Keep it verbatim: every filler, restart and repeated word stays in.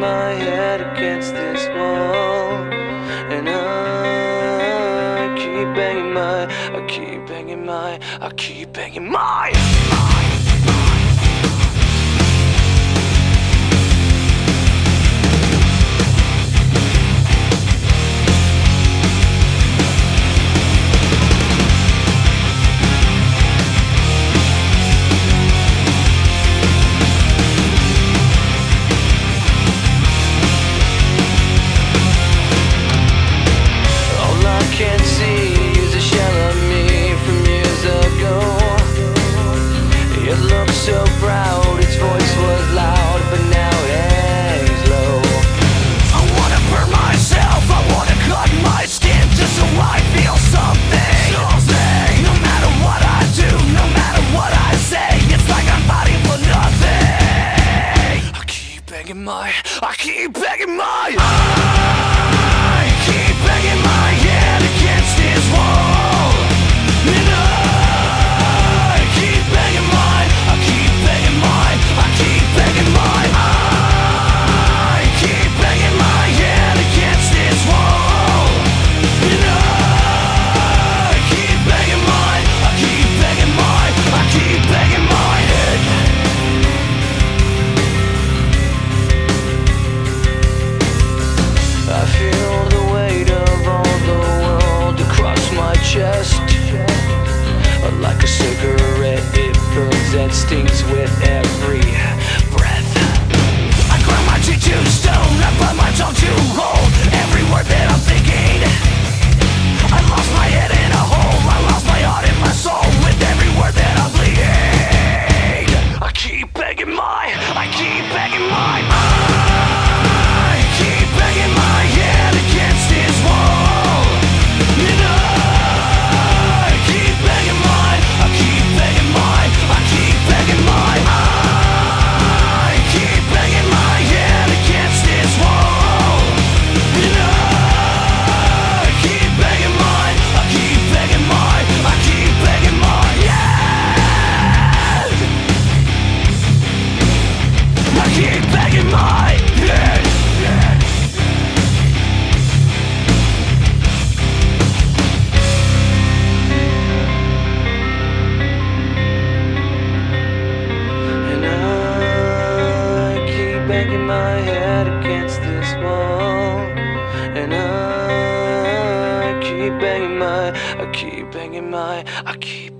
banging my head against this wall, and I keep banging my, I keep banging my, I keep banging my. My, I keep begging my, I keep begging my head against this wall, and I keep begging my, I keep begging my, I keep begging my, I keep begging my head against this wall, and I keep begging my, I keep begging my, I keep begging my head. Like a cigarette, it burns and stings with every breath. I grind my teeth to stone, I bite my tongue to hold every word that I'm thinking. I lost my head in a hole, I lost my heart and my soul with every word that I'm bleeding. I keep begging my, I keep begging my, I keep begging my head against this wall. You know banging my head against this wall, and I keep banging my, I keep banging my, I keep